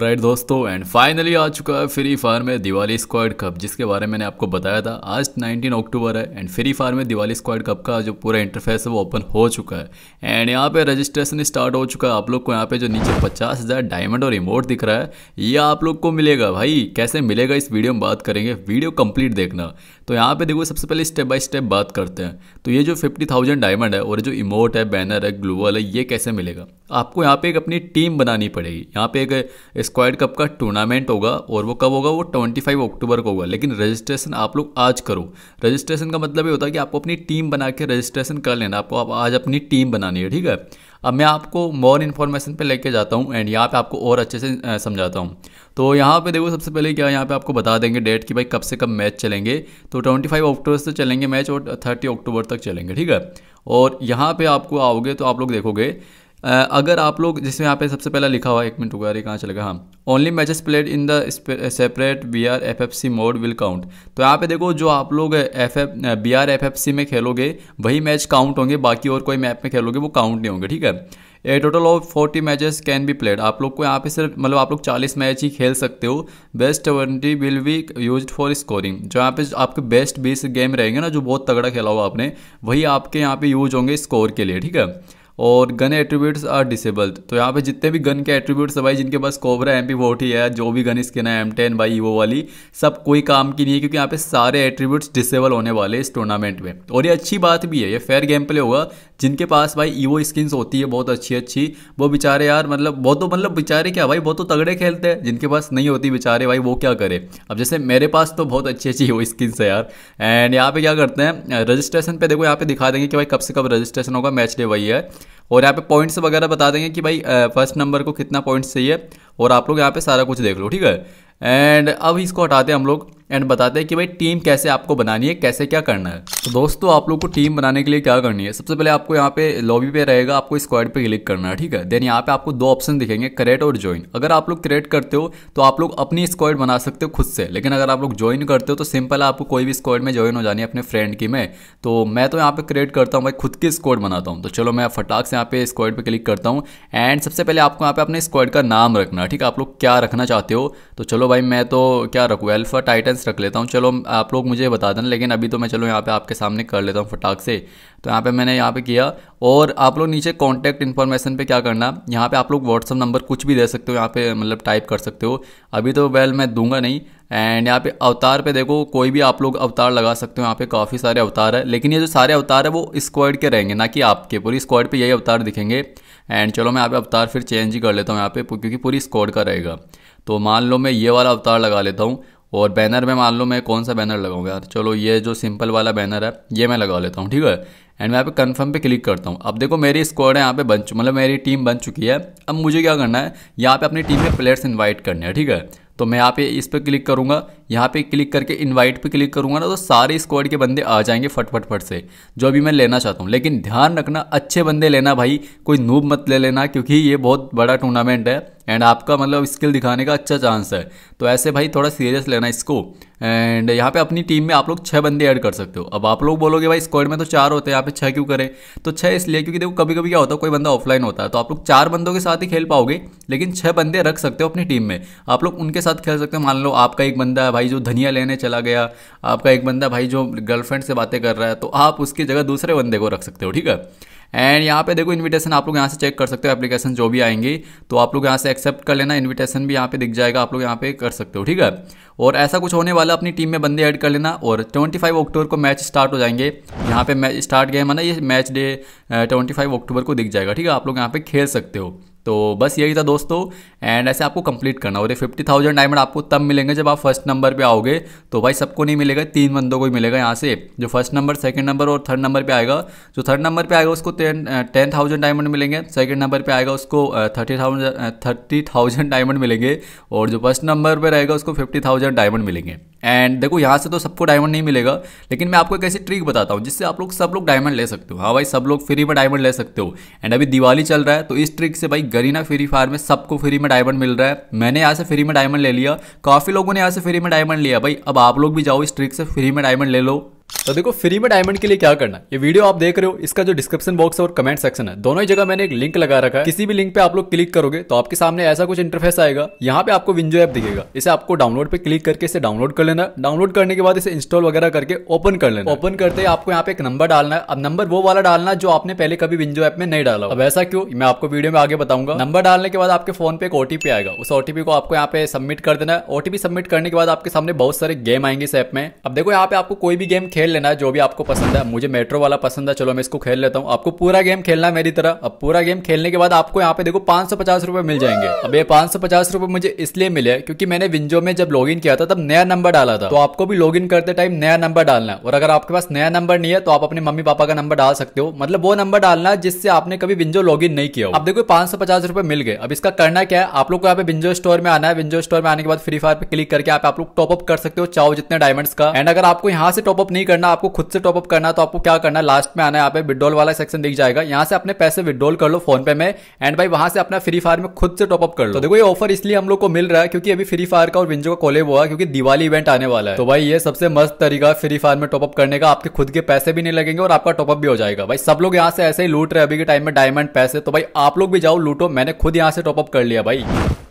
Right दोस्तों, and finally आ चुका है फ्री फायर में दिवाली स्क्वाड कप, जिसके बारे में मैंने आपको बताया था। आज 19 अक्टूबर है एंड फ्री फायर में दिवाली स्क्वाड कप का जो पूरा इंटरफेस है वो ओपन हो चुका है। एंड यहाँ पे रजिस्ट्रेशन स्टार्ट हो चुका है। आप लोग को यहाँ पे जो नीचे 50,000 डायमंड और रिमोट दिख रहा है, ये आप लोग को मिलेगा। भाई कैसे मिलेगा इस वीडियो में बात करेंगे, वीडियो कंप्लीट देखना। तो यहाँ पे देखो, सबसे पहले स्टेप बाय स्टेप बात करते हैं। तो ये जो 50,000 डायमंड है और जो इमोट है, बैनर है, ग्लोबल है, ये कैसे मिलेगा आपको? यहाँ पे एक अपनी टीम बनानी पड़ेगी। यहाँ पे एक स्क्वाड कप का टूर्नामेंट होगा और वो कब होगा? वो 25 अक्टूबर को होगा। लेकिन रजिस्ट्रेशन आप लोग आज करो। रजिस्ट्रेशन का मतलब ये होता है कि आपको अपनी टीम बना के रजिस्ट्रेशन कर लेना। आपको आज अपनी टीम बनानी है, ठीक है। अब मैं आपको मोर इन्फॉर्मेशन पे लेके जाता हूँ एंड यहाँ पे आपको और अच्छे से समझाता हूँ। तो यहाँ पे देखो, सबसे पहले क्या, यहाँ पे आपको बता देंगे डेट कि भाई कब से कब मैच चलेंगे। तो 25 अक्टूबर से चलेंगे मैच और 30 अक्टूबर तक चलेंगे, ठीक है। और यहाँ पे आपको आओगे तो आप लोग देखोगे, अगर आप लोग जिसमें यहाँ पे सबसे पहला लिखा हुआ है, एक मिनट रुको यार, कहाँ चलेगा? हाँ, only matches played in the separate BR FF C mode will count. तो यहाँ पे देखो, जो आप लोग BR FF C में खेलोगे वही मैच काउंट होंगे, बाकी और कोई मैप में खेलोगे वो काउंट नहीं होंगे, ठीक है। A total of 40 matches can be played. आप लोग को यहाँ पे सिर्फ मतलब आप लोग 40 मैच ही खेल सकते हो। Best 20 will be used for scoring. जो यहाँ पे आपके बेस्ट 20 गेम रहेंगे ना, जो बहुत तगड़ा खेला हुआ आपने, वही आपके यहाँ पे यूज होंगे स्कोर के लिए, ठीक है। और गन एट्रीब्यूट्स आर डिसेबल्ड। तो यहाँ पे जितने भी गन के एट्रीब्यूट्स है भाई, जिनके पास कोबरा MP40 है, जो भी गन स्किन है M10 भाई वो वाली, सब कोई काम की नहीं है, क्योंकि यहाँ पे सारे एट्रीब्यूट्स डिसेबल होने वाले इस टूर्नामेंट में। और ये अच्छी बात भी है, ये फेयर गेम प्ले होगा। जिनके पास भाई ईवो स्किन्स होती है बहुत अच्छी, वो बेचारे यार मतलब बेचारे क्या भाई, बहुत तो तगड़े खेलते हैं। जिनके पास नहीं होती बेचारे भाई वो क्या करे। अब जैसे मेरे पास तो बहुत अच्छी ईवो स्किन्स है यार। एंड यहाँ पे क्या करते हैं, रजिस्ट्रेशन पे देखो, यहाँ पे दिखा देंगे कि भाई कब से कब रजिस्ट्रेशन होगा, मैच डे वही है। और यहाँ पे पॉइंट्स वगैरह बता देंगे कि भाई फर्स्ट नंबर को कितना पॉइंट्स चाहिए, और आप लोग यहाँ पे सारा कुछ देख लो, ठीक है। एंड अब इसको हटाते हैं हम लोग एंड बताते हैं कि भाई टीम कैसे आपको बनानी है, कैसे क्या करना है। तो दोस्तों, आप लोग को टीम बनाने के लिए क्या करनी है, सबसे पहले आपको यहाँ पे लॉबी पे रहेगा, आपको स्क्वाड पे क्लिक करना है, ठीक है। देन यहाँ पे आपको दो ऑप्शन दिखेंगे, क्रिएट और ज्वाइन। अगर आप लोग क्रिएट करते हो तो आप लोग अपनी स्क्वाड बना सकते हो खुद से, लेकिन अगर आप लोग ज्वाइन करते हो तो सिंपल है, आपको कोई भी स्क्वाड में ज्वाइन हो जानी है अपने फ्रेंड की में। तो मैं तो यहाँ पे क्रिएट करता हूँ भाई, खुद की स्क्वाड बनाता हूँ। तो चलो मैं फटाक से यहाँ पे स्क्वाड पे क्लिक करता हूँ एंड सबसे पहले आपको यहाँ पे अपने स्क्वाड का नाम रखना है, ठीक है। आप लोग क्या रखना चाहते हो? तो चलो भाई मैं तो क्या रखूँ, अल्फा टाइटन रख लेता हूँ। चलो आप लोग मुझे बता देना, लेकिन अभी तो मैं चलो यहाँ पे आपके सामने कर लेता हूँ फटाक से। तो यहाँ पे मैंने यहाँ पे किया, और आप लोग नीचे कॉन्टैक्ट इन्फॉर्मेशन पे क्या करना, यहाँ पे आप लोग व्हाट्सअप नंबर कुछ भी दे सकते हो, यहाँ पे मतलब टाइप कर सकते हो। अभी तो वेल मैं दूंगा नहीं। एंड यहाँ पे अवतार पे देखो, कोई भी आप लोग अवतार लगा सकते हो, यहाँ पे काफ़ी सारे अवतार है, लेकिन ये जो सारे अवतार है वो स्क्वाड के रहेंगे, ना कि आपके। पूरी स्क्वाड पे यही अवतार दिखेंगे। एंड चलो मैं यहाँ पे अवतार फिर चेंज ही कर लेता हूँ यहाँ पे, क्योंकि पूरी स्क्वाड का रहेगा। तो मान लो मैं ये वाला अवतार लगा लेता हूँ, और बैनर में मान लो मैं कौन सा बैनर लगाऊंगा यार, चलो ये जो सिंपल वाला बैनर है ये मैं लगा लेता हूँ, ठीक है। एंड मैं यहाँ पे कंफर्म पे क्लिक करता हूँ। अब देखो मेरी स्क्वाड है यहाँ पे मतलब मेरी टीम बन चुकी है। अब मुझे क्या करना है, यहाँ पे अपनी टीम में प्लेयर्स इन्वाइट करने हैं, ठीक है। तो मैं यहाँ पे इस पर क्लिक करूँगा, यहाँ पे क्लिक करके इनवाइट पे क्लिक करूँगा ना, तो सारे स्क्वाड के बंदे आ जाएंगे फटफट से, जो भी मैं लेना चाहता हूँ। लेकिन ध्यान रखना, अच्छे बंदे लेना भाई, कोई नूब मत ले लेना, क्योंकि ये बहुत बड़ा टूर्नामेंट है एंड आपका मतलब स्किल दिखाने का अच्छा चांस है। तो ऐसे भाई थोड़ा सीरियस लेना इसको। एंड यहाँ पे अपनी टीम में आप लोग 6 बंदे ऐड कर सकते हो। अब आप लोग बोलोगे भाई स्क्वाड में तो 4 होते हैं, यहाँ पे 6 क्यों करें? तो 6 इसलिए क्योंकि देखो कभी कभी क्या होता है, कोई बंदा ऑफलाइन होता है, तो आप लोग 4 बंदों के साथ ही खेल पाओगे, लेकिन 6 बंदे रख सकते हो अपनी टीम में, आप लोग उनके साथ खेल सकते हो। मान लो आपका एक बंदा भाई जो धनिया लेने चला गया, आपका एक बंदा भाई जो गर्लफ्रेंड से बातें कर रहा है, तो आप उसकी जगह दूसरे बंदे को रख सकते हो, ठीक है। एंड यहाँ पे देखो इनविटेशन आप लोग यहाँ से चेक कर सकते हो, एप्लीकेशन जो भी आएंगे तो आप लोग यहाँ से एक्सेप्ट कर लेना, इनविटेशन भी यहाँ पे दिख जाएगा, आप लोग यहाँ पे कर सकते हो, ठीक है। और ऐसा कुछ होने वाला, अपनी टीम में बंदे ऐड कर लेना। और 25 अक्टूबर को मैच स्टार्ट हो जाएंगे, यहाँ पे मैच स्टार्ट गेम है ना, ये मैच डे 25 अक्टूबर को दिख जाएगा, ठीक है। आप लोग यहाँ पे खेल सकते हो। तो बस यही था दोस्तों, एंड ऐसे आपको कंप्लीट करना। और ये 50,000 डायमंड आपको तब मिलेंगे जब आप फर्स्ट नंबर पे आओगे। तो भाई सबको नहीं मिलेगा, 3 बंदों को ही मिलेगा। यहाँ से जो फर्स्ट नंबर, सेकंड नंबर और थर्ड नंबर पे आएगा, जो थर्ड नंबर पे आएगा उसको 10,000 डायमंड मिलेंगे, सेकंड नंबर पे आएगा उसको 30,000 डायमंड मिलेंगे, और जो फर्स्ट नंबर पर रहेगा उसको 50,000 डायमंड मिलेंगे। एंड देखो यहाँ से तो सबको डायमंड नहीं मिलेगा, लेकिन मैं आपको एक ऐसी ट्रिक बताता हूँ जिससे आप लोग सब लोग डायमंड ले सकते हो। हाँ भाई, सब लोग फ्री में डायमंड ले सकते हो। एंड अभी दिवाली चल रहा है, तो इस ट्रिक से भाई गरीना फ्री फायर में सबको फ्री में डायमंड मिल रहा है। मैंने यहाँ से फ्री में डायमंड ले लिया, काफ़ी लोगों ने यहाँ से फ्री में डायमंड लिया भाई। अब आप लोग भी जाओ इस ट्रिक से फ्री में डायमंड ले लो। तो देखो फ्री में डायमंड के लिए क्या करना है, ये वीडियो आप देख रहे हो, इसका जो डिस्क्रिप्शन बॉक्स है और कमेंट सेक्शन है, दोनों ही जगह मैंने एक लिंक लगा रखा है। किसी भी लिंक पे आप लोग क्लिक करोगे तो आपके सामने ऐसा कुछ इंटरफेस आएगा। यहाँ पे आपको विंजो ऐप दिखेगा, इसे आपको डाउनलोड पे क्लिक करके इसे डाउनलोड कर लेना। डाउनलोड करने के बाद इसे इंस्टॉल वगैरह करके ओपन कर लेना। ओपन करते ही आपको यहाँ पे एक नंबर डालना है। अब नंबर वो वाला डालना जो आपने पहले कभी विंजो ऐप में नहीं डाला। अब ऐसा क्यों, मैं आपको वीडियो में आगे बताऊंगा। नंबर डालने के बाद आपके फोन पे एक ओटीपी आएगा, उस ओटीपी को आपको यहाँ पे सबमिट कर देना है। ओटीपी सबमिट करने के बाद आपके सामने बहुत सारे गेम आएंगे इस ऐप में। अब देखो यहाँ पे आपको कोई भी गेम खेल लेना है जो भी आपको पसंद है। मुझे मेट्रो वाला पसंद है, चलो मैं इसको खेल लेता हूँ। आपको पूरा गेम खेलना है मेरी तरह। अब पूरा गेम खेलने के बाद आपको यहाँ पे देखो 550 रुपए मिल जाएंगे। अब ये 550 रुपए मुझे इसलिए मिले क्योंकि मैंने विंजो में जब लॉगिन किया था तब नया नंबर डाला था। तो आपको भी लॉगिन करते टाइम नया नंबर डालना है, और अगर आपके पास नया नंबर नहीं है तो आप अपने मम्मी पापा का नंबर डाल सकते हो। मतलब वो नंबर डालना जिससे आपने कभी विंजो लॉगिन नहीं किया। अब देखो 550 रुपए मिल गए। अब इसका करना क्या है, आप लोग को यहाँ पे विंजो स्टोर में आना है। विंजो स्टोर में आने के बाद फ्री फायर पे क्लिक करके आप लोग टॉपअप कर सकते हो चाहो जितने डायमंड्स का। एंड अगर आपको यहाँ से टॉपअप नहीं करना, आपको खुद से टॉपअप करना, तो आपको क्या करना, लास्ट में आना है, यहाँ पे विड्रॉल वाला सेक्शन दिख जाएगा, यहाँ से अपने पैसे विड्रॉल कर लो फोन पे में। एंड भाई वहां से अपना फ्री फायर में खुद से टॉपअप कर लो। तो देखो ये ऑफर इसलिए हम लोग को मिल रहा है क्योंकि अभी फ्री फायर का और विंजो का कोलैब हुआ, क्योंकि दिवाली इवेंट आने वाला है। तो भाई ये सबसे मस्त तरीका फ्री फायर में टॉपअप करने का, आपके खुद के पैसे भी नहीं लगेंगे और आपका टॉपअप भी हो जाएगा। भाई सब लोग यहाँ से ऐसे ही लूट रहे अभी के टाइम में डायमंड पैसे, तो भाई आप लोग भी जाओ लूटो। मैंने खुद यहाँ से टॉपअप कर लिया भाई।